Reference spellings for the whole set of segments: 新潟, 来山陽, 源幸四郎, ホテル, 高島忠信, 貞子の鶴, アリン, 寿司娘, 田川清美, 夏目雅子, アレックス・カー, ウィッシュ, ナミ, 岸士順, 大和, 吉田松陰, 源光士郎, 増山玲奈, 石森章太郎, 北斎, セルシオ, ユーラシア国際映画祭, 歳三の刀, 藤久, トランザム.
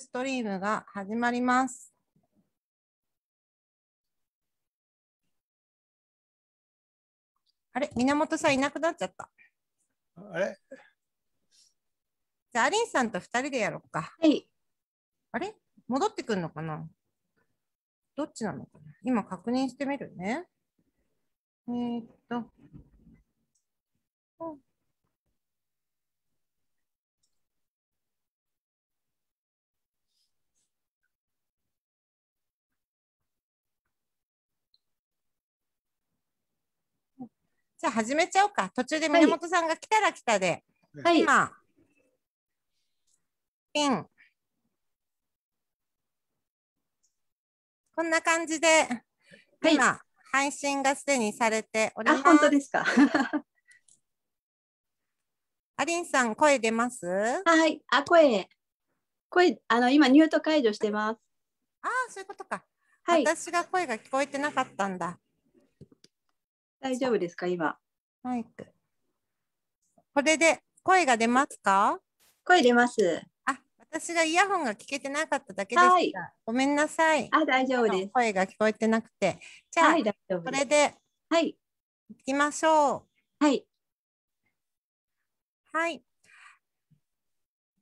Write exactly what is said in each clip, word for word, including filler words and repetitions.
ストリームが始まります。あれ、源さんいなくなっちゃった。あれ、じゃあアリンさんとふたりでやろうか。はい。あれ、戻ってくるのかな。どっちなのかな。今確認してみるね。えー、っと。うんじゃあ始めちゃおうか。途中で源さんが来たら来たで、はい、今、ピン。こんな感じで、はい、今、配信がすでにされております。あ、本当ですか。アリンさん、声出ます？はい、あ、声、声、あの、今、ミュート解除してます。ああ、そういうことか。はい、私が声が聞こえてなかったんだ。大丈夫ですか今。マイク。これで声が出ますか？声出ます。あ、私がイヤホンが聞けてなかっただけでした。はい、ごめんなさい。あ、大丈夫です。声が聞こえてなくて。じゃあ、はい、大丈夫です。これで、はい、行きましょう。はい。はい。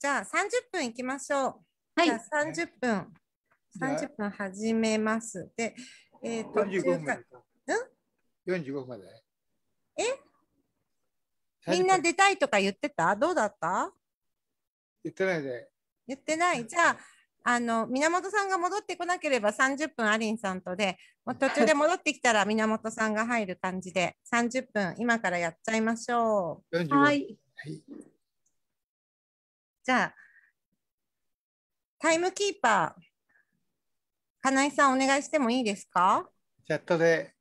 じゃあさんじゅっぷん行きましょう。はい。じゃあさんじゅっぷん、さんじゅっぷん始めます。で、えっと、よんじゅうごふん。よんじゅうごふんまで。え？みんな出たいとか言ってた？どうだった？言ってないで。言ってない。じゃあ、あの、源さんが戻ってこなければさんじゅっぷんアリンさんとで、もう途中で戻ってきたら源さんが入る感じで、さんじゅっぷん今からやっちゃいましょう。よんじゅうごふん。はい。はい、じゃあ、タイムキーパー、金井さんお願いしてもいいですか？チャットで。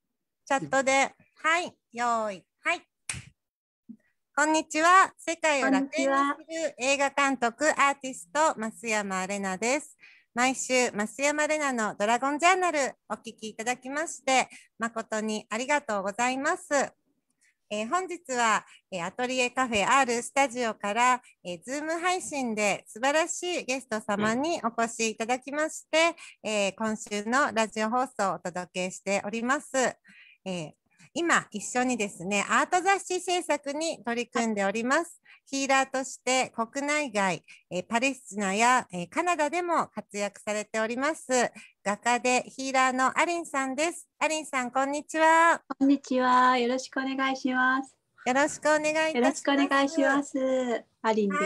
チャットで、はい、用意、はい。こんにちは。世界を楽園にする映画監督、アーティスト、増山玲奈です。毎週、増山玲奈のドラゴンジャーナル、お聞きいただきまして、誠にありがとうございます。えー、本日は、えー、アトリエカフェ アール スタジオから、えー、ズーム配信で素晴らしいゲスト様にお越しいただきまして、えー、今週のラジオ放送をお届けしております。えー、今一緒にですねアート雑誌制作に取り組んでおりますヒーラーとして国内外、えー、パレスチナや、えー、カナダでも活躍されております画家でヒーラーのアリンさんです。アリンさんこんにちは。こんにちは、よろしくお願いします。よろしくお願いいたします。よろしくお願いします。アリンです、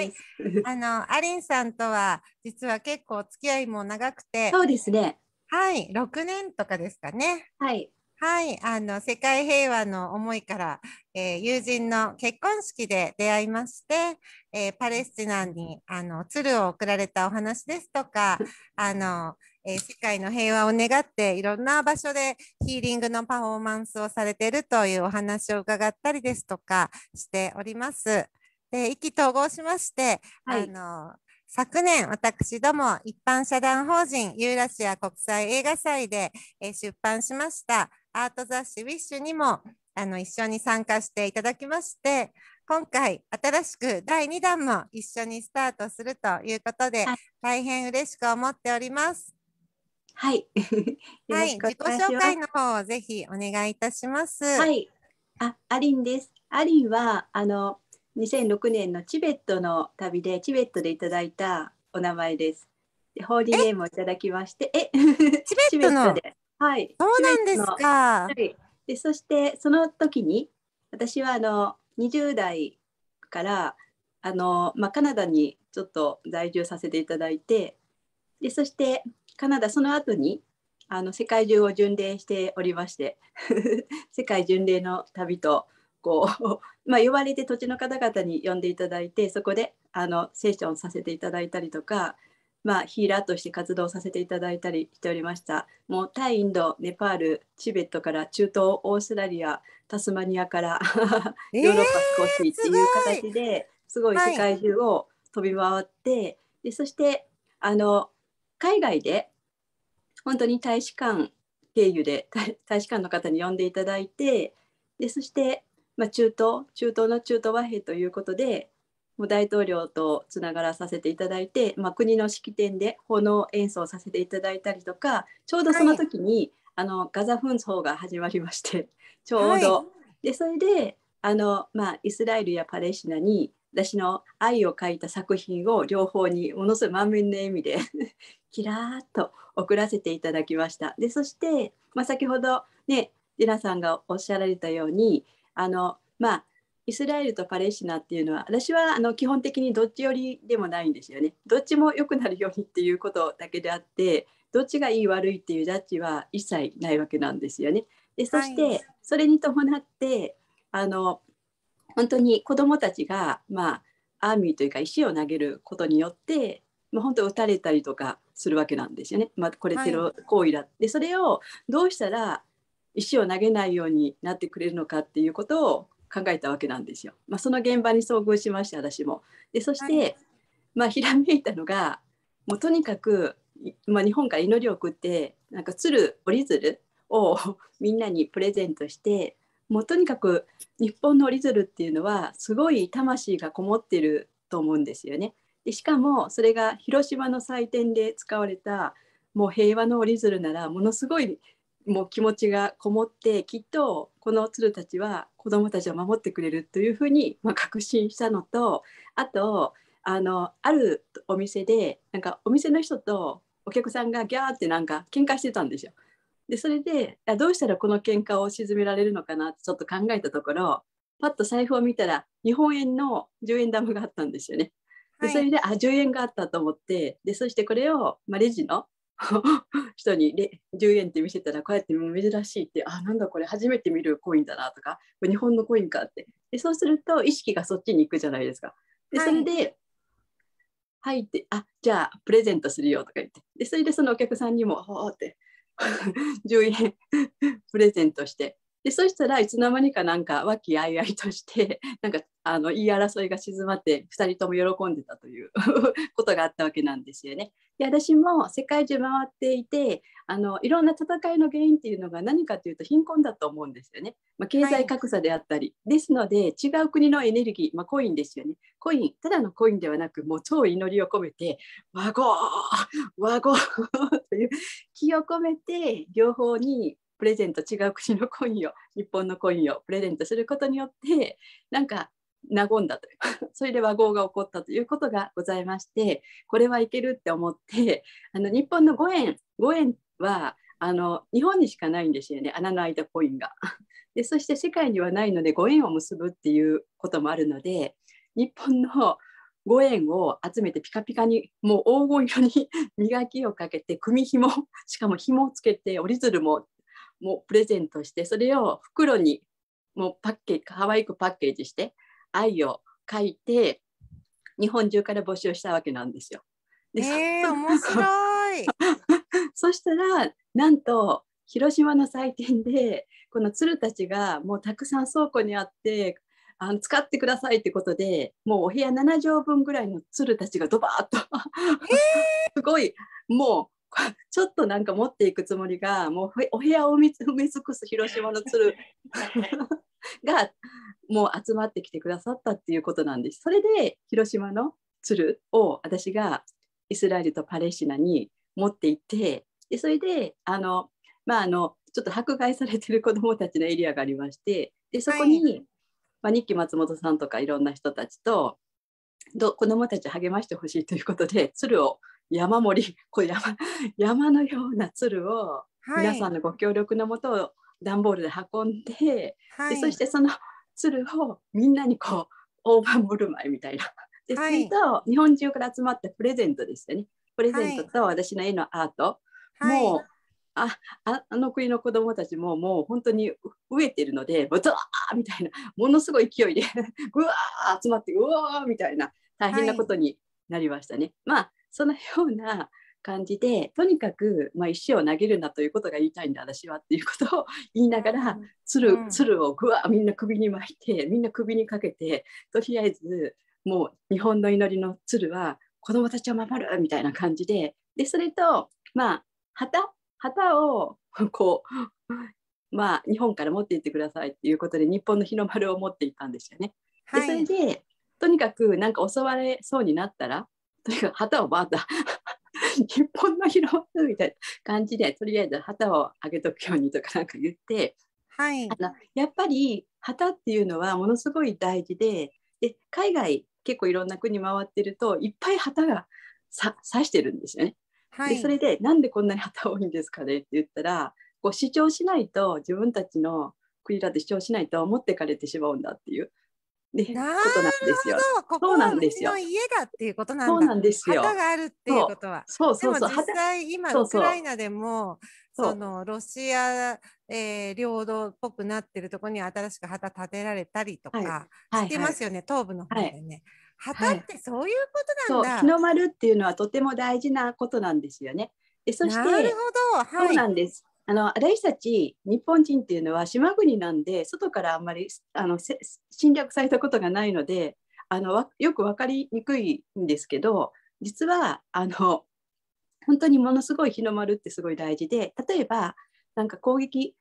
はい、あのアリンさんとは実は結構付き合いも長くてそうですねはいろくねんとかですかねはいはい、あの世界平和の思いから、えー、友人の結婚式で出会いまして、えー、パレスチナにあの鶴を贈られたお話ですとかあの、えー、世界の平和を願っていろんな場所でヒーリングのパフォーマンスをされているというお話を伺ったりですとかしております。で、意気投合しまして、はい、あの昨年、私ども一般社団法人ユーラシア国際映画祭で、えー、出版しましたアート雑誌ウィッシュにもあの一緒に参加していただきまして今回新しくだいにだんも一緒にスタートするということで、はい、大変嬉しく思っております。はい、はい、自己紹介の方をぜひお願いいたします。はい、あ、アリンです。アリンはあのにせんろくねんのチベットの旅でチベットでいただいたお名前です。ホーリーネームをいただきまして、え、チベットで。はい、そうなんですか。はい、でそしてその時に私はあのにじゅうだいからあの、まあ、カナダにちょっと在住させていただいてでそしてカナダその後にあの世界中を巡礼しておりまして世界巡礼の旅とこう、まあ、呼ばれて土地の方々に呼んでいただいてそこであのセッションさせていただいたりとか。まあ、ヒーラーとして活動させていただいたりしておりました。もうタイ、インド、ネパール、チベットから中東、オーストラリア、タスマニアからヨーロッパ少しっていう形で、すごい世界中を飛び回って、はい、でそしてあの海外で本当に大使館経由で大使館の方に呼んでいただいてでそして、まあ、中東中東の中東和平ということで大統領とつながらさせていただいて、まあ、国の式典で奉納演奏させていただいたりとか、ちょうどその時に、はい、あのガザ紛争が始まりましてちょうど、はい、でそれであの、まあ、イスラエルやパレスチナに私の愛を書いた作品を両方にものすごい満面の笑みでキラーっと送らせていただきました。でそして、まあ、先ほどねディナさんがおっしゃられたようにあの、まあ、イスラエルとパレスチナっていうのは私はあの基本的にどっち寄りでもないんですよね。どっちも良くなるようにっていうことだけであってどっちがいい悪いっていうジャッジは一切ないわけなんですよね。でそしてそれに伴ってあの本当に子どもたちが、まあ、アーミーというか石を投げることによって、まあ、本当撃たれたりとかするわけなんですよね、まあ、これテロ行為だって、はい、それをどうしたら石を投げないようになってくれるのかっていうことを考えたわけなんですよ、まあ、その現場に遭遇しました私も。でそして、はいまあ、ひらめいたのがもうとにかく、まあ、日本から祈りを送ってなんか鶴折り鶴をみんなにプレゼントしてもうとにかく日本の折り鶴っていうのはすごい魂がこもってると思うんですよね。でしかもそれが広島の祭典で使われたもう平和の折り鶴ならものすごいもう気持ちがこもってきっとこの鶴たちは子どもたちを守ってくれるというふうにまあ確信したのとあとあのあるお店でなんかお店の人とお客さんがギャーってなんか喧嘩してたんですよ。でそれでどうしたらこの喧嘩を鎮められるのかなってちょっと考えたところパッと財布を見たら日本円のじゅうえん玉があったんですよね。でそれで、はい、あじゅうえんがあったと思ってでそしてこれを、まあ、レジの人にじゅうえんって見せたらこうやって珍しいってあなんだこれ初めて見るコインだなとかこれ日本のコインかってでそうすると意識がそっちに行くじゃないですか。でそれで、はい入ってあじゃあプレゼントするよとか言ってでそれでそのお客さんにもほーってじゅうえんプレゼントしてでそしたらいつの間にかなんか和気あいあいとしてなんかあの言い争いが静まってふたりとも喜んでたということがあったわけなんですよね。で私も世界中回っていてあのいろんな戦いの原因っていうのが何かというと貧困だと思うんですよね、まあ、経済格差であったり、はい、ですので違う国のエネルギー、まあ、コインですよねコインただのコインではなくもう超祈りを込めて和合和合という気を込めて両方にプレゼント違う国のコインを日本のコインをプレゼントすることによってなんか和んだというそれで和合が起こったということがございましてこれはいけるって思ってあの日本のごえんごえんはあの日本にしかないんですよね穴の開いたコインが。でそして世界にはないのでご縁を結ぶっていうこともあるので日本のごえんを集めてピカピカにもう黄金色に磨きをかけて組紐しかも紐をつけて折り鶴ももうプレゼントしてそれを袋にもうパッケージ可愛くパッケージして愛を書いて日本中から募集したわけなんですよ。でえー、面白いそしたらなんと広島の祭典でこの鶴たちがもうたくさん倉庫にあってあの使ってくださいってことでもうお部屋ななじょうぶんぐらいの鶴たちがドバーッとすごいもうちょっとなんか持っていくつもりがもうお部屋を埋め尽くす広島の鶴がもう集まってきてくださったっていうことなんです。それで広島の鶴を私がイスラエルとパレスチナに持っていってでそれであの、まあ、あのちょっと迫害されてる子どもたちのエリアがありましてでそこに、はいまあ、日記松本さんとかいろんな人たちとど子どもたち励ましてほしいということで鶴を山盛りこう 山, 山のような鶴を皆さんのご協力のもと段ボールで運ん で,、はい、でそしてその鶴をみんなにこう大盤振る舞いみたいなでそれと日本中から集まったプレゼントですよねプレゼントと私の絵のアート、はい、もう あ, あの国の子どもたちももう本当に飢えてるのでブツワーみたいなものすごい勢いでうわー集まってうわーみたいな大変なことになりましたね、はい、まあそのような感じでとにかく、まあ、石を投げるなということが言いたいんだ私はっていうことを言いながら、うん、鶴, 鶴をぐわみんな首に巻いてみんな首にかけてとりあえずもう日本の祈りの鶴は子どもたちを守るみたいな感じ で, でそれと、まあ、旗, 旗をこう、まあ、日本から持って行ってくださいっていうことで日本の日の丸を持っていったんですよね。でそれで、はいとにかくなんか襲われそうになったらとにかく旗をバーッと日本の広場みたいな感じでとりあえず旗を上げとくようにとかなんか言って、はい、あのやっぱり旗っていうのはものすごい大事で、で海外結構いろんな国回ってるといっぱい旗がさ指してるんですよね。はい、でそれでなんでこんなに旗多いんですかねって言ったら、こう主張しないと自分たちの国だって主張しないと持ってかれてしまうんだっていう、ね、ことなんですよ。ここはうちの家だっていうことなんだ。旗があるっていうことは。そうそうそうそう、でも実際今ウクライナでもそのロシア、えー、領土っぽくなってるところに新しく旗立てられたりとかしてますよね、はいはいはい、東部の方でね、はい、旗ってそういうことなんだ、はい、そう、日の丸っていうのはとても大事なことなんですよね。でそしてなるほど、はい、そうなんです。あの私たち日本人っていうのは島国なんで外からあんまりあの侵略されたことがないのであのよく分かりにくいんですけど、実はあの本当にものすごい日の丸ってすごい大事で、例えばなんか攻撃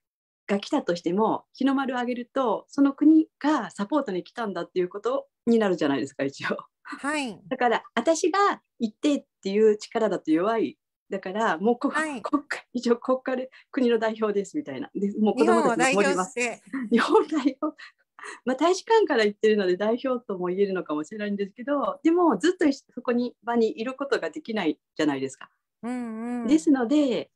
が来たとしても日の丸を上げるとその国がサポートに来たんだっていうことになるじゃないですか一応、はい、だから私が言ってっていう力だと弱い、だからもうこ、はい、国家一応国家で国の代表ですみたいな、でもう子供たちもおります、日本代表まあ大使館から言ってるので代表とも言えるのかもしれないんですけど、でもずっとそこに場にいることができないじゃないですか、うんうん、ですので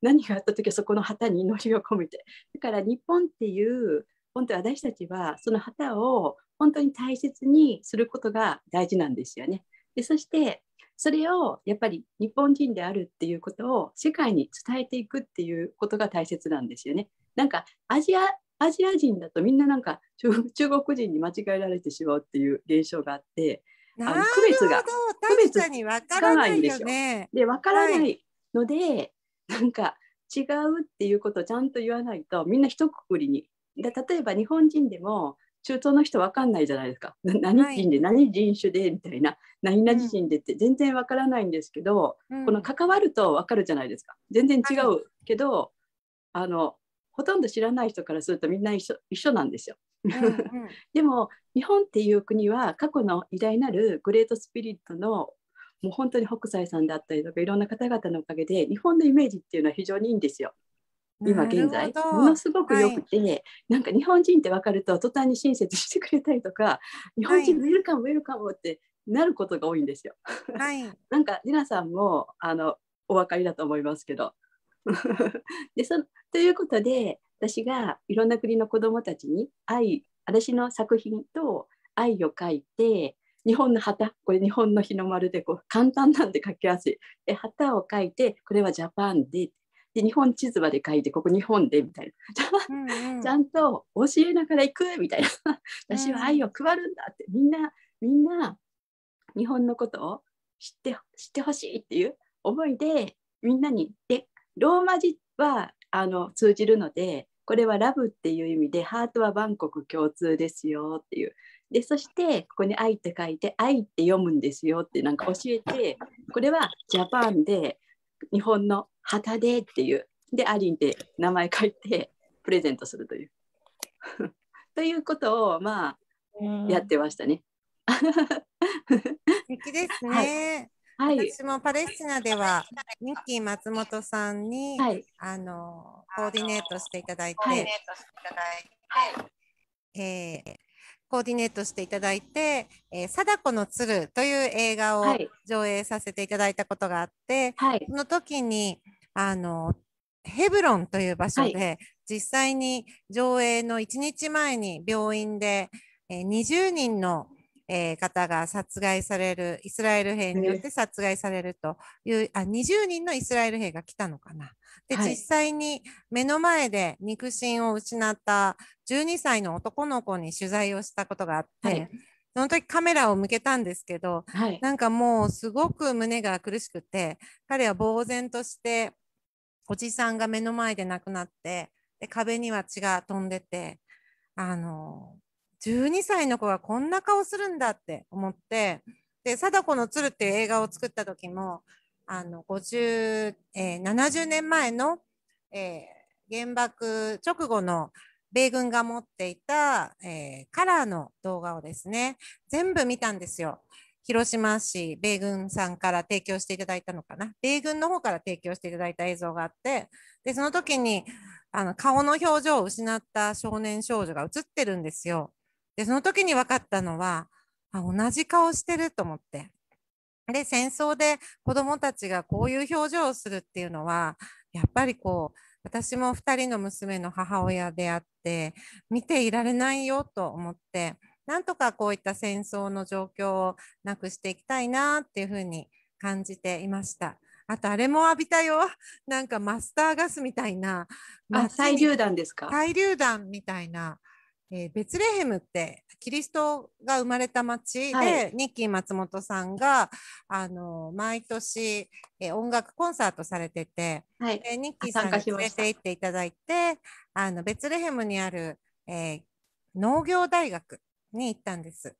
何があった時はそこの旗に祈りを込めて、だから日本っていう本当私たちはその旗を本当に大切にすることが大事なんですよね。でそしてそれをやっぱり日本人であるっていうことを世界に伝えていくっていうことが大切なんですよね。なんかアジア、アジア人だとみんななんか中国人に間違えられてしまうっていう現象があって、あの区別が区別つかないんですよ。で分からないので、はい、なんか違うっていうことをちゃんと言わないとみんな一括りに、で例えば日本人でも中東の人分かんないじゃないですか、何人で何人種でみたいな、何々人でって全然分からないんですけど、うん、この関わると分かるじゃないですか、全然違うけど、はい、あのほとんど知らない人からするとみんな一緒、一緒なんですよ、うんうん、でも日本っていう国は過去の偉大なるグレートスピリットのもう本当に北斎さんだったりとかいろんな方々のおかげで日本のイメージっていうのは非常にいいんですよ今現在、ものすごくよくて、はい、なんか日本人って分かると途端に親切してくれたりとか、日本人ウェルカムウェルカムってなることが多いんですよ、はい、なんか皆さんもあのお分かりだと思いますけどでそということで私がいろんな国の子どもたちに愛、私の作品と愛を書いて、日本の旗、これ日本の日の丸でこう簡単なんで書きやすい、で旗を書いてこれはジャパンで、で日本地図まで書いてここ日本でみたいなうん、うん、ちゃんと教えながら行くみたいな私は愛を配るんだって、うん、みんなみんな日本のことを知って知ってほしいっていう思いでみんなに、でローマ字はあの通じるのでこれはラブっていう意味でハートは万国共通ですよっていう、でそしてここに愛って書いて愛って読むんですよってなんか教えて、これはジャパンで日本の旗でっていう、でアリンって名前書いてプレゼントするというということをまあやってましたね素敵ですね、はいはい、私もパレスチナではミッキー松本さんに、はい、あのコーディネートしていただいて、はいはいえー、コーディネートしていただいて、えー、貞子の鶴という映画を上映させていただいたことがあって、はい、その時にあのヘブロンという場所で、はい、実際に上映のいちにちまえに病院で、えー、にじゅうにんの、えー、方が殺害される、イスラエル兵によって殺害されるという、あ、にじゅうにんのイスラエル兵が来たのかな。で、はい、実際に目の前で肉親を失ったじゅうにさいの男の子に取材をしたことがあって、はい、その時カメラを向けたんですけど、はい、なんかもうすごく胸が苦しくて、彼は呆然としておじさんが目の前で亡くなって、で壁には血が飛んでて、あのじゅうにさいの子がこんな顔するんだって思って、で貞子の鶴っていう映画を作った時もあの50、えー、ななじゅうねんまえの、えー、原爆直後の米軍が持っていた、えー、カラーの動画をですね、全部見たんですよ。広島市米軍さんから提供していただいたのかな、米軍の方から提供していただいた映像があって、でその時にあの顔の表情を失った少年少女が映ってるんですよ。でその時に分かったのは、あ、同じ顔してると思って、で戦争で子どもたちがこういう表情をするっていうのはやっぱりこう、私もふたりの娘の母親であって見ていられないよと思って、なんとかこういった戦争の状況をなくしていきたいなっていうふうに感じていました。あとあれも浴びたよ。なんかマスターガスみたいな。あ、催涙弾ですか。催涙弾みたいな、えー。ベツレヘムってキリストが生まれた町で、はい、ニッキー松本さんがあの毎年、えー、音楽コンサートされてて、はい、えー、ニッキーさんに連れて行っていただいて、あのベツレヘムにある、えー、農業大学に行ったんです。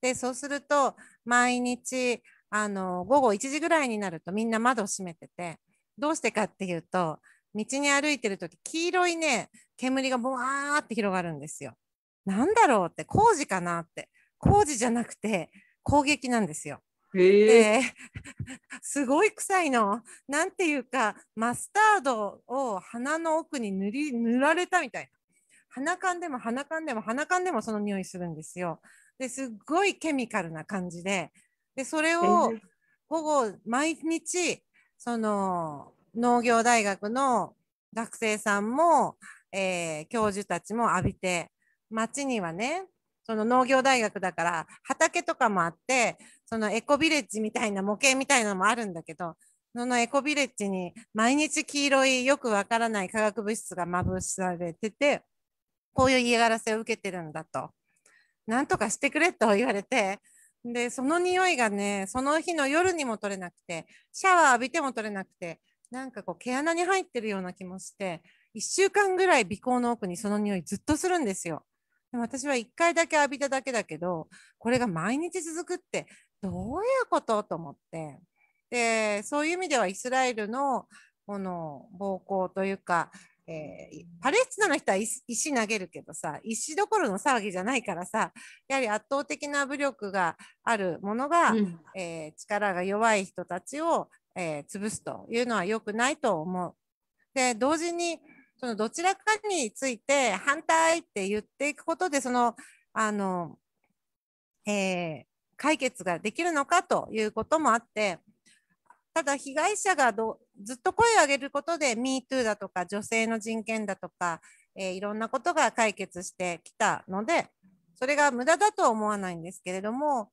で、そうすると毎日あの午後いちじぐらいになるとみんな窓を閉めてて、どうしてかっていうと、道に歩いてる時黄色いね煙がボワーって広がるんですよ。なんだろうって、工事かなって、工事じゃなくて攻撃なんですよ。えー、すごい臭いの。なんていうかマスタードを鼻の奥に塗り塗られたみたいな。鼻かんでも鼻かんでも鼻かんでもその匂いするんですよ。ですっごいケミカルな感じで、でそれを午後毎日その農業大学の学生さんも、えー、教授たちも浴びて、町にはねその農業大学だから畑とかもあって、そのエコビレッジみたいな模型みたいなのもあるんだけど、そのエコビレッジに毎日黄色いよくわからない化学物質がまぶされてて、こういう嫌がらせを受けてるんだと、なんとかしてくれと言われて、でその匂いがねその日の夜にも取れなくて、シャワー浴びても取れなくて、なんかこう毛穴に入ってるような気もして、いっしゅうかんぐらい鼻孔の奥にその匂いずっとするんですよ。でも私はいっかいだけ浴びただけだけど、これが毎日続くってどういうことと思って、でそういう意味ではイスラエルのこの暴行というか、えー、パレスチナの人は 石, 石投げるけどさ、石どころの騒ぎじゃないからさ、やはり圧倒的な武力があるものが、うん、えー、力が弱い人たちを、えー、潰すというのは良くないと思う。で同時にそのどちらかについて反対って言っていくことで、そのあの、えー、解決ができるのかということもあって、ただ被害者がどずっと声を上げることで ミートゥー だとか女性の人権だとか、えー、いろんなことが解決してきたので、それが無駄だとは思わないんですけれども、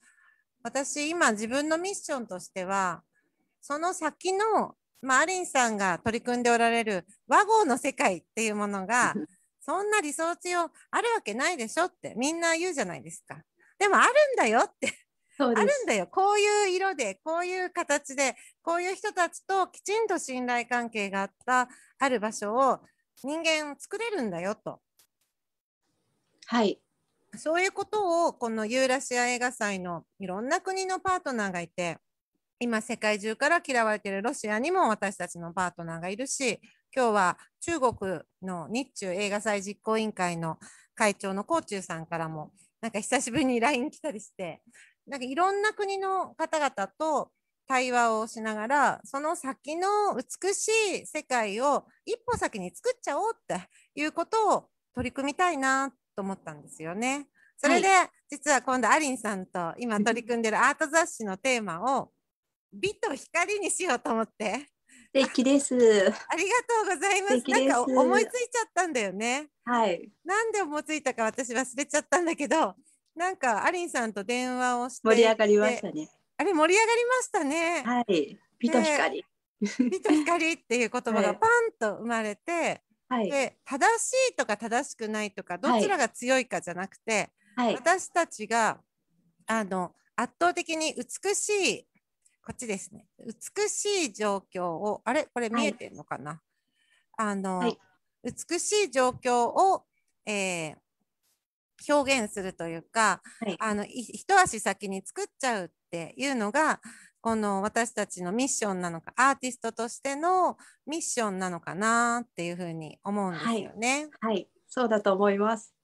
私今自分のミッションとしては、その先の、まあ、アリンさんが取り組んでおられる和合の世界っていうものがそんな理想地をあるわけないでしょってみんな言うじゃないですか。でもあるんだよってあるんだよ、こういう色でこういう形でこういう人たちときちんと信頼関係があったある場所を人間作れるんだよと、はい、そういうことをこのユーラシア映画祭のいろんな国のパートナーがいて、今世界中から嫌われているロシアにも私たちのパートナーがいるし、今日は中国の日中映画祭実行委員会の会長の高中さんからもなんか久しぶりに ライン 来たりして、なんかいろんな国の方々と対話をしながら、その先の美しい世界を一歩先に作っちゃおうっていうことを取り組みたいなと思ったんですよね。それで、はい、実は今度アリンさんと今取り組んでるアート雑誌のテーマを美と光にしようと思って。素敵です。ありがとうございます。なんか思いついちゃったんだよね。はい。なんで思いついたか私忘れちゃったんだけど、なんかアリンさんと電話をして盛り上がりましたね。あれ盛り上がりましたね。はい。美と光。美と光っていう言葉がパンと生まれて、はい、で正しいとか正しくないとかどちらが強いかじゃなくて、はい、私たちがあの圧倒的に美しい、こっちですね、美しい状況を、あれこれ見えてるのかな、はい、あの、はい、美しい状況を、えー表現するというか、はい、あの一足先に作っちゃうっていうのがこの私たちのミッションなのか、アーティストとしてのミッションなのかなっていうふうに思うんですよね。はい、はい、そうだと思います。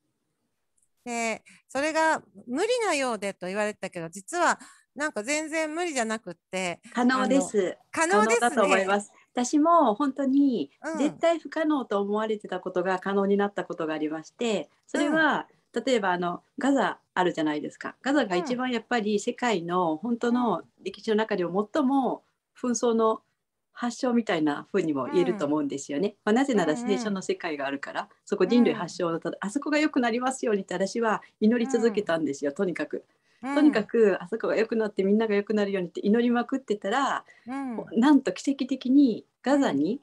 で、それが無理なようでと言われたけど、実はなんか全然無理じゃなくって可能です。可能ですね。可能だと思います。私も本当に絶対不可能と思われてたことが可能になったことがありまして、それは、うん、例えばあのガザあるじゃないですか。ガザが一番やっぱり世界の本当の歴史の中でも最も紛争の発祥みたいな風にも言えると思うんですよね、うんまあ、なぜなら聖書の世界があるから、うん、そこ人類発祥のただあそこが良くなりますようにって私は祈り続けたんですよ、うん、とにかくとにかくあそこが良くなってみんなが良くなるようにって祈りまくってたら、うん、なんと奇跡的にガザに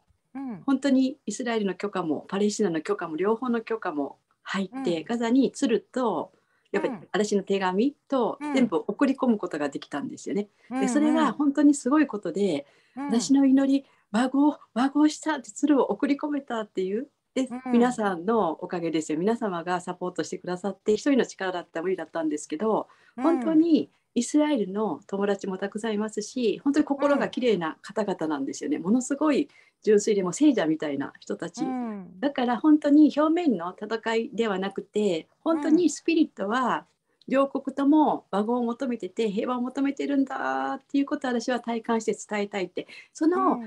本当にイスラエルの許可もパレスチナの許可も両方の許可も入って、うん、ガザに鶴とやっぱり私の手紙と全部送り込むことができたんですよね。でそれが本当にすごいことで、うん、私の祈り和合和合したって鶴を送り込めたっていうで、うん、皆さんのおかげですよ。皆様がサポートしてくださって一人の力だったら無理だったんですけど、本当にイスラエルの友達もたくさんいますし、本当に心が綺麗な方々なんですよね。ものすごい純粋でも聖者みたいな人たち、うん、だから本当に表面の戦いではなくて本当にスピリットは両国とも和合を求めてて平和を求めてるんだっていうことを私は体感して伝えたいって、その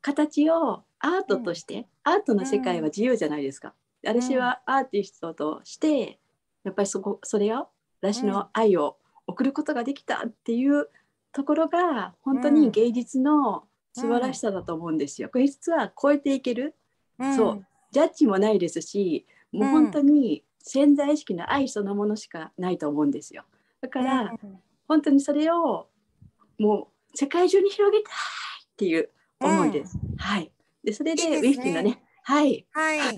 形をアートとして、うん、アートの世界は自由じゃないですか、うん、私はアーティストとしてやっぱり そ, こそれを私の愛を送ることができたっていうところが本当に芸術の素晴らしさだと思うんですよ。これ実は超えていける、うん、そうジャッジもないですし、もう本当に潜在意識の愛そのものしかないと思うんですよ。だから、うん、本当にそれをもう世界中に広げたいっていう思いです、うん、はい。でそれでいいですね、ウィフティのねはい、はい、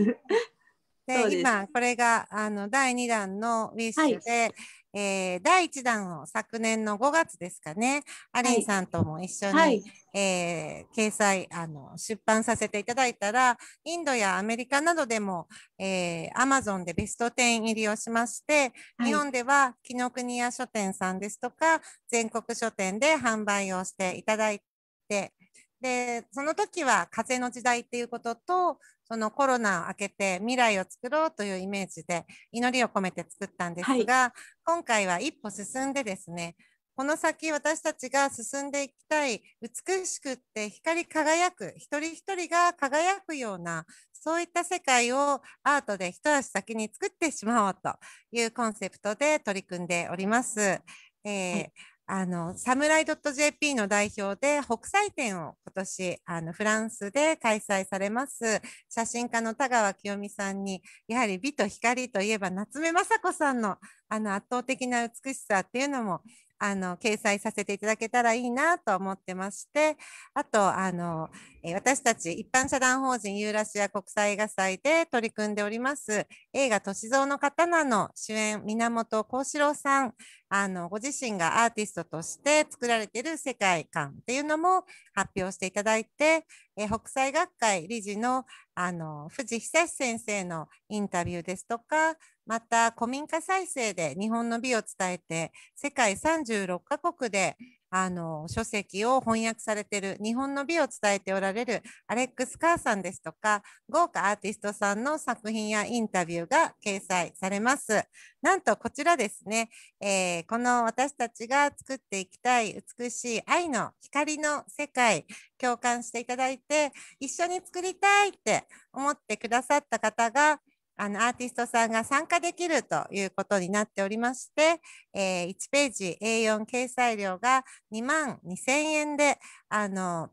で今これがあのだいにだんのウィッシュで、はい、えー、だいいちだんを昨年のごがつですかね、アリンさんとも一緒に、はい、えー、掲載あの出版させていただいたら、インドやアメリカなどでも、えー、Amazon でベストじゅう入りをしまして、はい、日本では紀ノ国屋書店さんですとか全国書店で販売をしていただいて、でその時は風の時代っていうことと、そのコロナを明けて未来を作ろうというイメージで祈りを込めて作ったんですが、はい、今回は一歩進んでですね、この先私たちが進んでいきたい、美しくって光り輝く、一人一人が輝くような、そういった世界をアートで一足先に作ってしまおうというコンセプトで取り組んでおります。えーはい、あのサムライ .jp の代表で北斎展を今年あのフランスで開催されます写真家の田川清美さんに、やはり美と光といえば夏目雅子さん の, あの圧倒的な美しさっていうのもあの掲載させていただけたらいいなと思ってまして、あとあの私たち一般社団法人ユーラシア国際映画祭で取り組んでおります映画歳三の刀の主演源幸四郎さん、あのご自身がアーティストとして作られている世界観っていうのも発表していただいて、え北斎学会理事 の, あの藤久先生のインタビューですとか、また古民家再生で日本の美を伝えて世界さんじゅうろっかこくであの書籍を翻訳されている日本の美を伝えておられるアレックス・カーさんですとか、豪華アーティストさんの作品やインタビューが掲載されます。なんとこちらですね、えー、この私たちが作っていきたい美しい愛の光の世界、共感していただいて一緒に作りたいって思ってくださった方があのアーティストさんが参加できるということになっておりまして、えー、いちページ エーよん 掲載料がにまんにせんえんであの、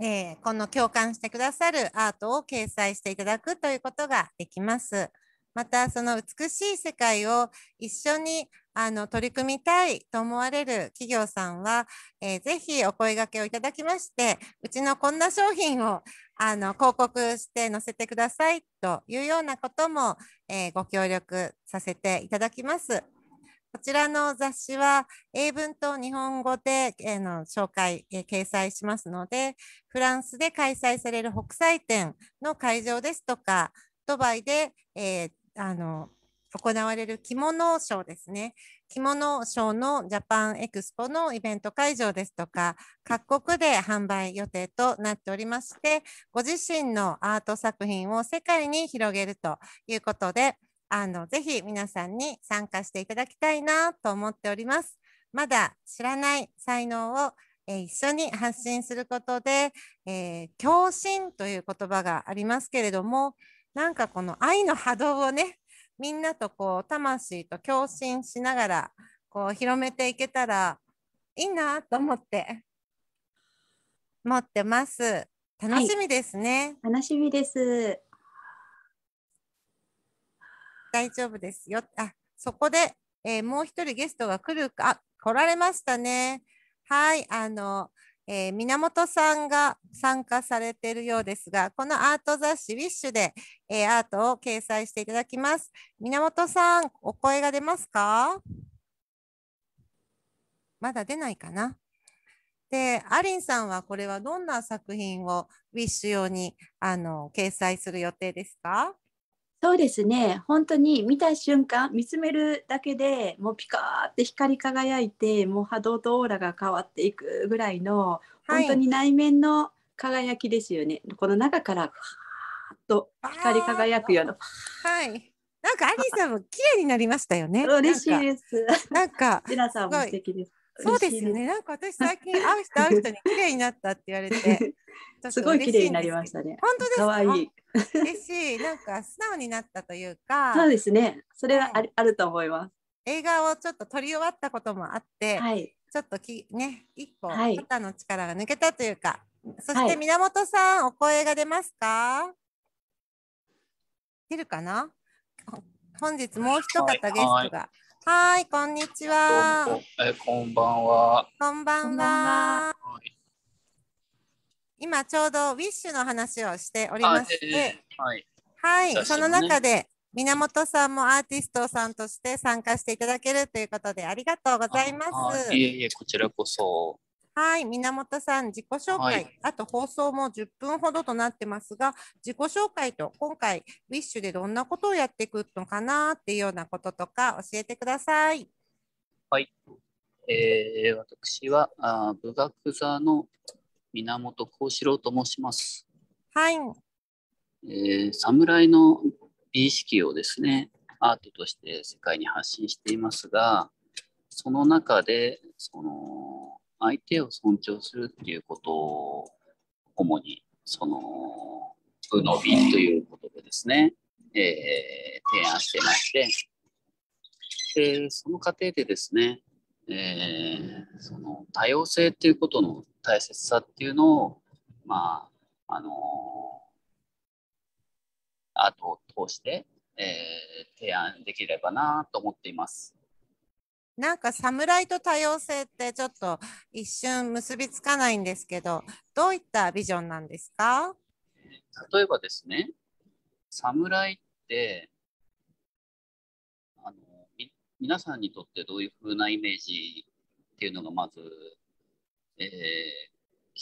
えー、この共感してくださるアートを掲載していただくということができます。またその美しい世界を一緒にあの取り組みたいと思われる企業さんは、えー、ぜひお声掛けをいただきまして、うちのこんな商品をあの広告して載せてくださいというようなことも、えー、ご協力させていただきます。こちらの雑誌は英文と日本語で、えー、の紹介、えー、掲載しますので、フランスで開催される北斎展の会場ですとか、ドバイで、えーあの行われる着物ショーですね。着物ショーのジャパンエクスポのイベント会場ですとか、各国で販売予定となっておりまして、ご自身のアート作品を世界に広げるということで、あのぜひ皆さんに参加していただきたいなと思っております。まだ知らない才能を一緒に発信することで、えー、共振という言葉がありますけれども、なんかこの愛の波動をね、みんなとこう魂と共振しながらこう広めていけたらいいなと思って持ってます。楽しみですね、はい、楽しみです。大丈夫ですよ。あ、そこで、えー、もう一人ゲストが来るか、あ、来られましたね。はい、あの、えー、源さんが参加されているようですが、このアート雑誌ウィッシュで、えー、アートを掲載していただきます。源さん、お声が出ますか？まだ出ないかな。で、アリンさんはこれはどんな作品をウィッシュ用にあの掲載する予定ですか？そうですね、本当に見た瞬間、見つめるだけでもうピカーって光り輝いて、もう波動とオーラが変わっていくぐらいの、はい、本当に内面の輝きですよね。この中からふわーっと光り輝くような、はい、なんかアリーさんも綺麗になりましたよね。嬉しいです。なんかジェラさんも素敵です。そうですよね。なんか私最近会う人会う人に綺麗になったって言われてすごい綺麗になりましたね。本当ですか？可愛い。嬉しい。なんか素直になったというか。そうですね。それはあ る,、はい、あると思います。映画をちょっと撮り終わったこともあって、はい、ちょっときね一歩肩の力が抜けたというか。はい、そして源さん、お声が出ますか？出るかな？本日もう一方ゲストが。はい、こんにちは。どうも、え、こんばんは。こんばんは。今ちょうどウィッシュの話をしておりまして、えー、はい、はい、ね、その中で源さんもアーティストさんとして参加していただけるということでありがとうございます。いえいえ、こちらこそ。はい、源さん、自己紹介、はい、あと放送もじゅっぷんほどとなってますが、自己紹介と今回ウィッシュでどんなことをやっていくのかなっていうようなこととか教えてください。はい、えー、私はあ文学座の源幸四郎と申します。はい、えー、侍の美意識をですね、アートとして世界に発信していますが、その中でその相手を尊重するっていうことを主にそのうのびということでですね、えー、提案してまして、でその過程でですね、えー、その多様性っていうことの大切さっていうのを、まああのアートを通して、えー、提案できればなと思っています。なんか侍と多様性ってちょっと一瞬結びつかないんですけど、どういったビジョンなんですか？例えばですね、侍ってあのみ皆さんにとってどういう風なイメージっていうのがまず、えー、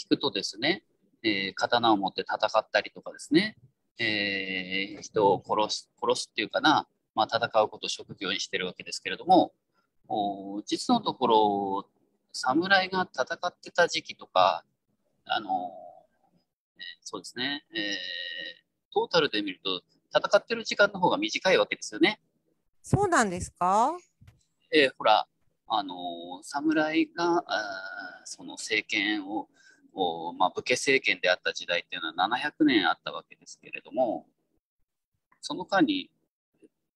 聞くとですね、えー、刀を持って戦ったりとかですね、えー、人を殺す殺すっていうかな、まあ、戦うことを職業にしてるわけですけれども、実のところ侍が戦ってた時期とか、あのそうですね、えー、トータルで見ると戦ってる時間の方が短いわけですよね。そうなんですか？えー、ほらあの侍があその政権を、をまあ、武家政権であった時代っていうのはななひゃくねんあったわけですけれども、その間に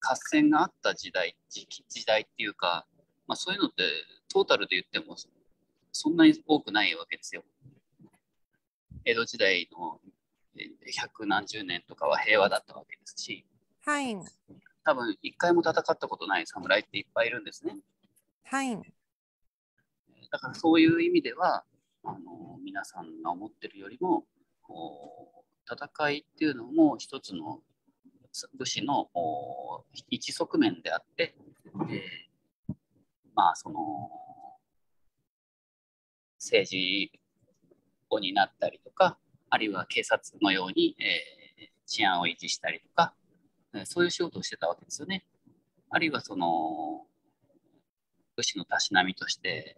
合戦があった時代時期時代っていうか。まあ、そういうのってトータルで言ってもそんなに多くないわけですよ。江戸時代の百何十年とかは平和だったわけですし、はい、多分一回も戦ったことない侍っていっぱいいるんですね。はい、だからそういう意味ではあの皆さんが思ってるよりも戦いっていうのも一つの武士の一側面であって、えーまあ、その政治を担ったりとか、あるいは警察のように、えー、治安を維持したりとか、そういう仕事をしてたわけですよね。あるいはその武士のたしなみとして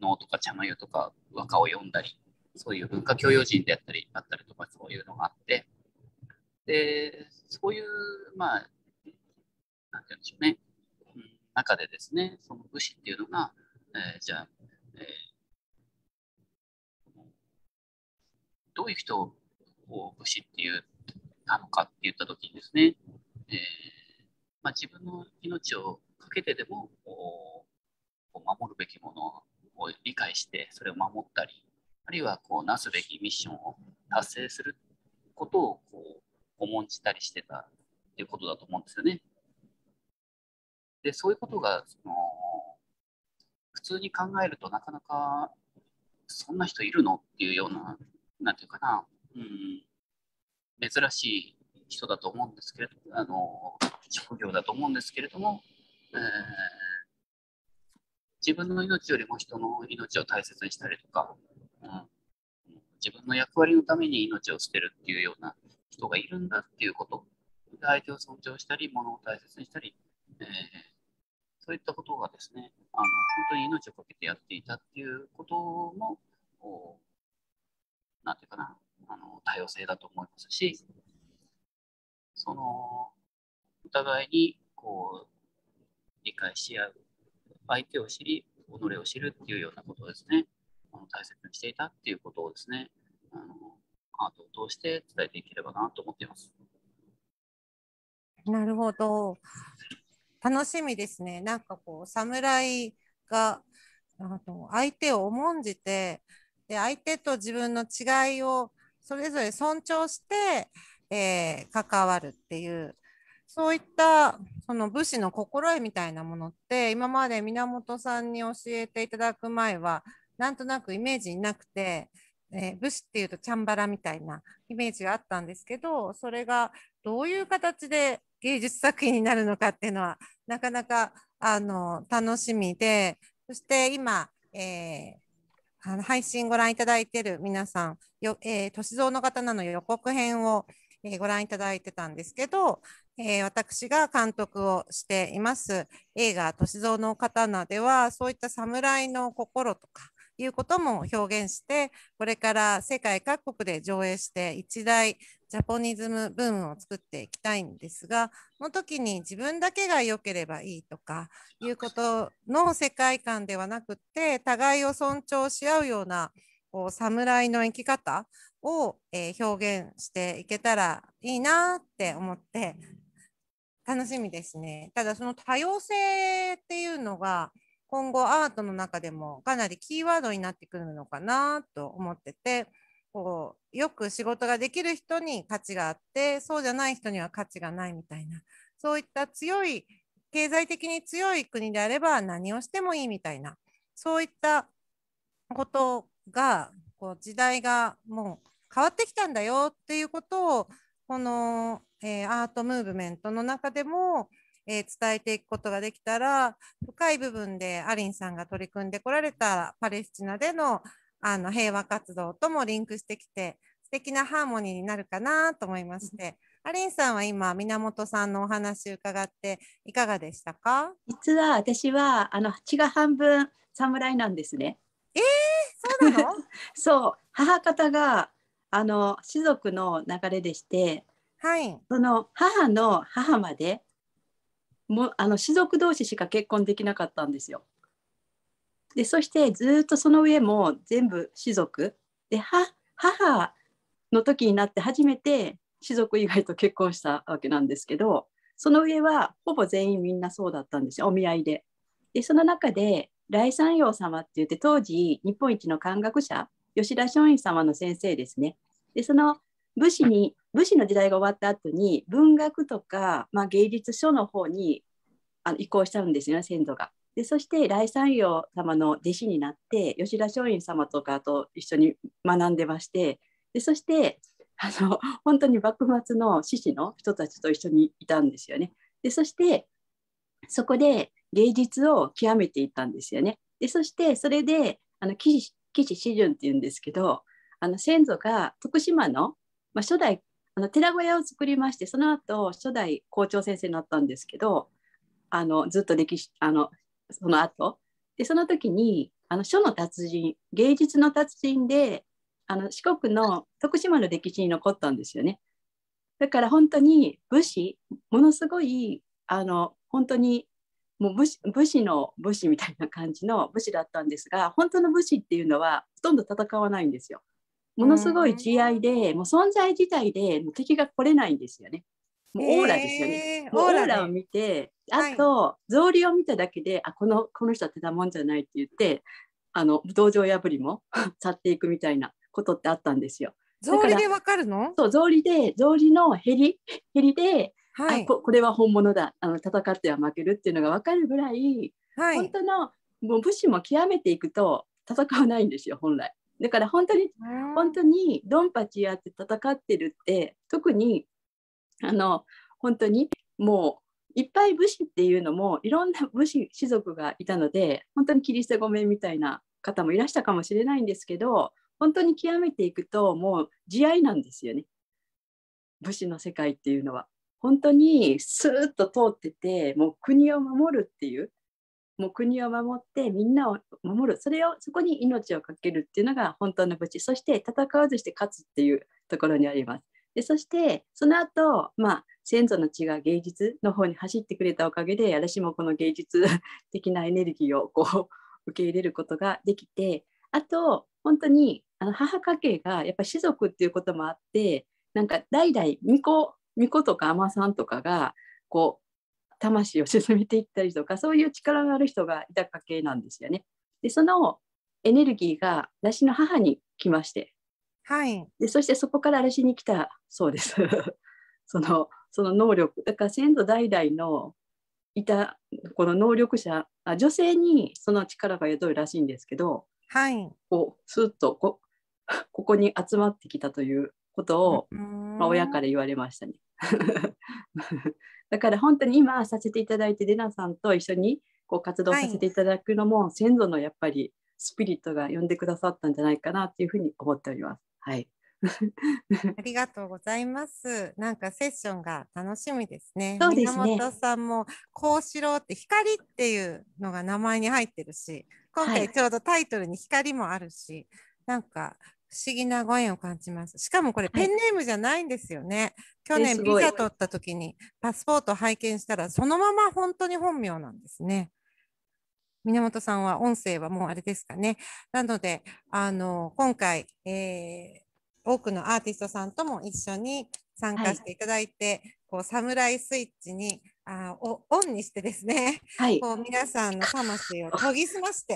能とか茶の湯とか和歌を読んだり、そういう文化教養人であったりあったりとか、そういうのがあって、でそういうまあ何て言うんでしょうね、中でですね、その武士っていうのが、えー、じゃあ、えー、どういう人を武士って言ったのかって言った時にですね、えーまあ、自分の命をかけてでも守るべきものを理解してそれを守ったり、あるいはこうなすべきミッションを達成することをこう重んじたりしてたっていうことだと思うんですよね。でそういうことがその普通に考えるとなかなかそんな人いるのっていうような、なんていうかな、うん、珍しい人だと思うんですけれども、あの職業だと思うんですけれども、えー、自分の命よりも人の命を大切にしたりとか、うん、自分の役割のために命を捨てるっていうような人がいるんだっていうこと、相手を尊重したり物を大切にしたり、えー、そういったことがですね、あの本当に命をかけてやっていたっていうことも、なんていうかな、あの多様性だと思いますし、そのお互いにこう理解し合う、相手を知り己を知るっていうようなことをですね、あの大切にしていたっていうことをですね、あのアートを通して伝えていければなと思っています。なるほど、楽しみですね。なんかこう侍があの相手を重んじて、で相手と自分の違いをそれぞれ尊重して、えー、関わるっていう、そういったその武士の心得みたいなものって今まで源さんに教えていただく前はなんとなくイメージなくて、えー、武士っていうとチャンバラみたいなイメージがあったんですけど、それがどういう形で芸術作品になるのかっていうのはなかなかあの楽しみで、そして今、えー、あの配信ご覧いただいている皆さんよ、えー、歳三の刀の予告編を、えー、ご覧いただいてたんですけど、えー、私が監督をしています映画歳三の刀では、そういった侍の心とかいうことも表現して、これから世界各国で上映して一大ジャポニズムブームを作っていきたいんですが、その時に自分だけが良ければいいとかいうことの世界観ではなくて、互いを尊重し合うようなこう侍の生き方を、えー、表現していけたらいいなって思って楽しみですね。ただその多様性っていうのが今後アートの中でもかなりキーワードになってくるのかなと思ってて、こうよく仕事ができる人に価値があって、そうじゃない人には価値がないみたいな、そういった強い経済的に強い国であれば何をしてもいいみたいな、そういったことがこう時代がもう変わってきたんだよっていうことをこの、えー、アートムーブメントの中でもえー、伝えていくことができたら、深い部分でアリンさんが取り組んでこられたパレスチナでの、あの平和活動ともリンクしてきて素敵なハーモニーになるかなと思いまして、うん、アリンさんは今源さんのお話伺っていかがでしたか？実は私はあの血が半分侍なんですね。えー、そうなの？そう、母方があの氏族の流れでして、はい、その母の母までもうあの士族同士しか結婚できなかったんですよ。でそしてずっとその上も全部士族で、は母の時になって初めて士族以外と結婚したわけなんですけど、その上はほぼ全員みんなそうだったんですよ、お見合いで。でその中で来山陽様って言って、当時日本一の漢学者吉田松陰様の先生ですね。でその武士に武士の時代が終わった後に文学とか、まあ、芸術書の方にあの移行したんですよね、先祖が。でそして来山陽様の弟子になって吉田松陰様とかと一緒に学んでまして、でそしてあの本当に幕末の志士の人たちと一緒にいたんですよね。でそしてそこで芸術を極めていったんですよね。でそしてそれであの岸士順っていうんですけど、あの先祖が徳島の、まあ、初代あの寺小屋を作りまして、その後初代校長先生になったんですけど、あのずっと歴史あのその後でその時にあの書の達人芸術の達人であの四国の徳島の歴史に残ったんですよね。だから本当に武士ものすごいあの本当にもう武士、武士の武士みたいな感じの武士だったんですが、本当の武士っていうのはほとんど戦わないんですよ。ものすごい慈愛で、もう存在自体で敵が来れないんですよね。もうオーラですよね。えー、オーラを見て、あと草履を見ただけで、はい、あこのこの人はただもんじゃないって言って、あの道場破りも去っていくみたいなことってあったんですよ。草履でわかるの？そう、草履で草履のへりへりで。はい、あ こ, これは本物だあの戦っては負けるっていうのが分かるぐらい、はい、本当のもう武士も極めていくと戦わないんですよ本来。だから本当に本当にドンパチやって戦ってるって特にあの本当にもういっぱい武士っていうのもいろんな武士士族がいたので本当にキリスト御免みたいな方もいらしたかもしれないんですけど本当に極めていくともう慈愛なんですよね武士の世界っていうのは。本当にスーッと通っててもう国を守るっていうもう国を守ってみんなを守るそれをそこに命をかけるっていうのが本当の武士そして戦わずして勝つっていうところにあります。でそしてその後、まあ先祖の血が芸術の方に走ってくれたおかげで私もこの芸術的なエネルギーをこう受け入れることができてあと本当にあの母家系がやっぱり士族っていうこともあってなんか代々巫女巫女とか尼さんとかがこう魂を沈めていったりとかそういう力のある人がいた家系なんですよね。でそのエネルギーが私の母に来まして、はい、でそしてそこから私に来たそうですそのその能力だから先祖代々のいたこの能力者あ女性にその力が宿るらしいんですけど、はい、こうスッと こ, ここに集まってきたということを、まあ、親から言われましたねだから本当に今させていただいてレナさんと一緒にこう活動させていただくのも、はい、先祖のやっぱりスピリットが呼んでくださったんじゃないかなっていうふうに思っております、はい、ありがとうございます。なんかセッションが楽しみですね。そうですね。源さんも光志郎って光っていうのが名前に入ってるし今回ちょうどタイトルに光もあるし、はい、なんか不思議なご縁を感じます。しかもこれペンネームじゃないんですよね、はい、去年ビザ取った時にパスポートを拝見したらそのまま本当に本名なんですね。源さんは音声はもうあれですかね。なのであの今回、えー、多くのアーティストさんとも一緒に参加していただいて、はい、こうサムライスイッチにあオンにしてですね、はい、こう皆さんの魂を研ぎ澄まして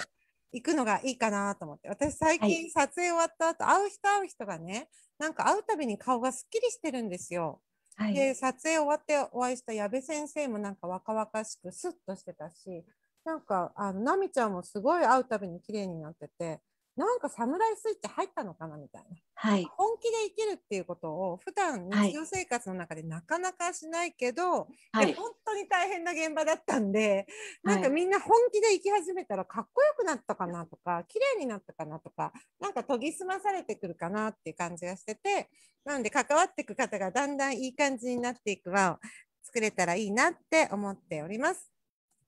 行くのがいいかなと思って私最近撮影終わった後、はい、会う人会う人がねなんか会うたびに顔がすっきりしてるんですよ、はい、で撮影終わってお会いした矢部先生もなんか若々しくスッとしてたしなんかあの奈美ちゃんもすごい会うたびに綺麗になっててなんかサムライスイッチ入ったのかなみたいな、はい、本気で生きるっていうことを普段日常生活の中でなかなかしないけど、はい、本当に大変な現場だったんで、はい、なんかみんな本気で生き始めたらかっこよくなったかなとか綺麗になったかなとかなんか研ぎ澄まされてくるかなっていう感じがしててなので関わっていく方がだんだんいい感じになっていく輪を作れたらいいなって思っております。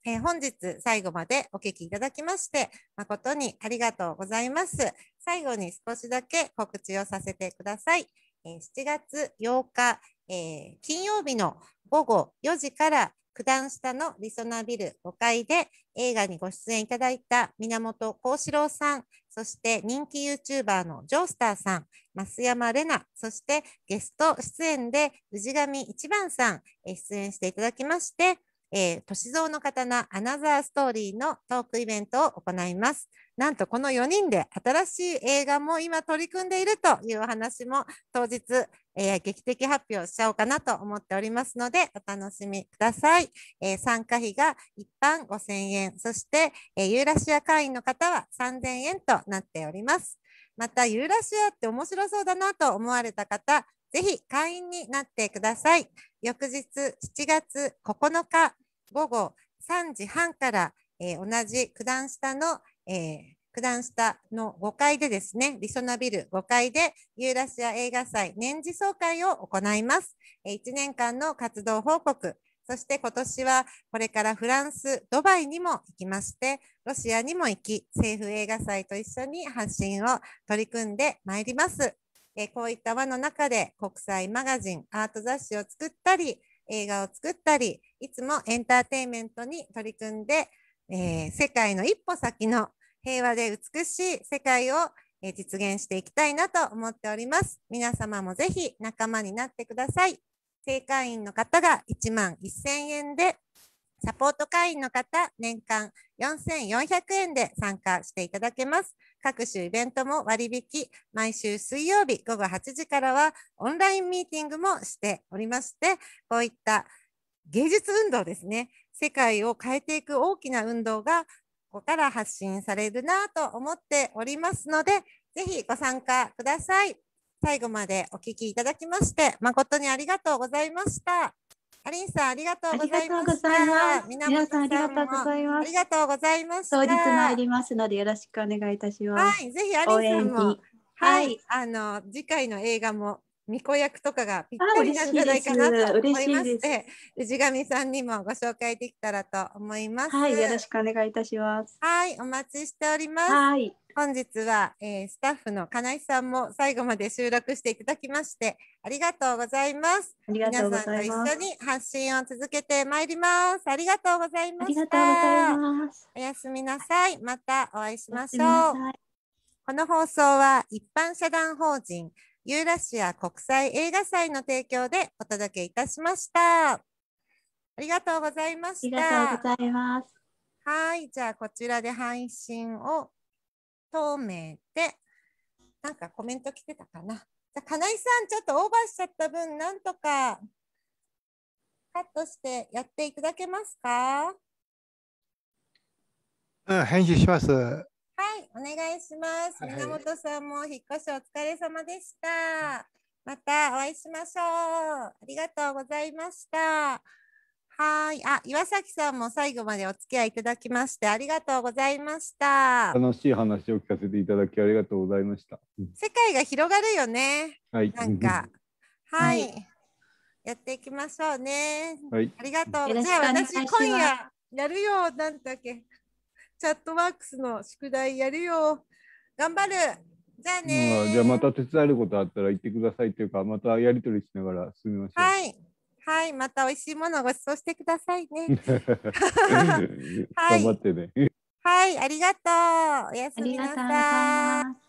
えー、本日最後までお聞きいただきまして誠にありがとうございます。最後に少しだけ告知をさせてください。えー、しちがつようか、えー、金曜日のごごよじから九段下のりそなビルごかいで映画にご出演いただいた源光志郎さんそして人気 YouTuber のジョースターさん増山玲奈そしてゲスト出演で氏神一番さん、えー、出演していただきましてえー、歳三の刀アナザーストーリーのトークイベントを行います。なんとこのよにんで新しい映画も今取り組んでいるというお話も当日、えー、劇的発表しちゃおうかなと思っておりますのでお楽しみください。えー、参加費が一般ごせんえんそして、えー、ユーラシア会員の方はさんぜんえんとなっております。またユーラシアって面白そうだなと思われた方ぜひ会員になってください。翌日しちがつここのかごごさんじはんから、えー、同じ九段下の、えー、九段下のごかいでですねりそなビルごかいでユーラシア映画祭年次総会を行います。えー、いちねんかんの活動報告そして今年はこれからフランス、ドバイにも行きまして、ロシアにも行き、政府映画祭と一緒に発信を取り組んでまいります。えこういった輪の中で国際マガジン、アート雑誌を作ったり、映画を作ったり、いつもエンターテインメントに取り組んで、えー、世界の一歩先の平和で美しい世界を実現していきたいなと思っております。皆様もぜひ仲間になってください。正会員の方がいちまんせんえんで、サポート会員の方、年間よんせんよんひゃくえんで参加していただけます。各種イベントも割引、毎週水曜日午後はちじからはオンラインミーティングもしておりまして、こういった芸術運動ですね、世界を変えていく大きな運動がここから発信されるなと思っておりますので、ぜひご参加ください。最後までお聞きいただきまして、誠にありがとうございました。アリンさん、ありがとうございました。皆さん、ありがとうございます。ありがとうございました。当日参りますので、よろしくお願いいたします。はい、ぜひアリンさんも、はい、あの次回の映画も巫女役とかがぴったりなんじゃないかなと思いまして、氏神さんにもご紹介できたらと思います。はい、よろしくお願いいたします。はい、お待ちしております。はい、本日は、えー、スタッフの金井さんも最後まで収録していただきましてありがとうございます。ありがとうございます。皆さんと一緒に発信を続けてまいります。ありがとうございました。ありがとうございます。おやすみなさい。またお会いしましょう。この放送は一般社団法人ユーラシア国際映画祭の提供でお届けいたしました。ありがとうございました。ありがとうございます。はい、じゃあこちらで配信を止めて、なんかコメント来てたかな。じゃあ金井さん、ちょっとオーバーしちゃった分、なんとかカットしてやっていただけますか？うん、返事します。はい、お願いします。源さんも引っ越しお疲れ様でした。またお会いしましょう。ありがとうございました。はい、あ、岩崎さんも最後までお付き合いいただきましてありがとうございました。楽しい話を聞かせていただきありがとうございました。世界が広がるよね。はい、なんかはい、はい、やっていきましょうね。はい、ありがとう。じゃあ私今夜やるよ。なんだっけ。チャットワークスの宿題やるよ。頑張る。じゃあね、うん。じゃあまた手伝えることあったら言ってくださいというか、またやり取りしながら進みましょう。はい。はい。また美味しいものをご馳走してくださいね。はい、頑張ってね。はい。ありがとう。おやすみなさい。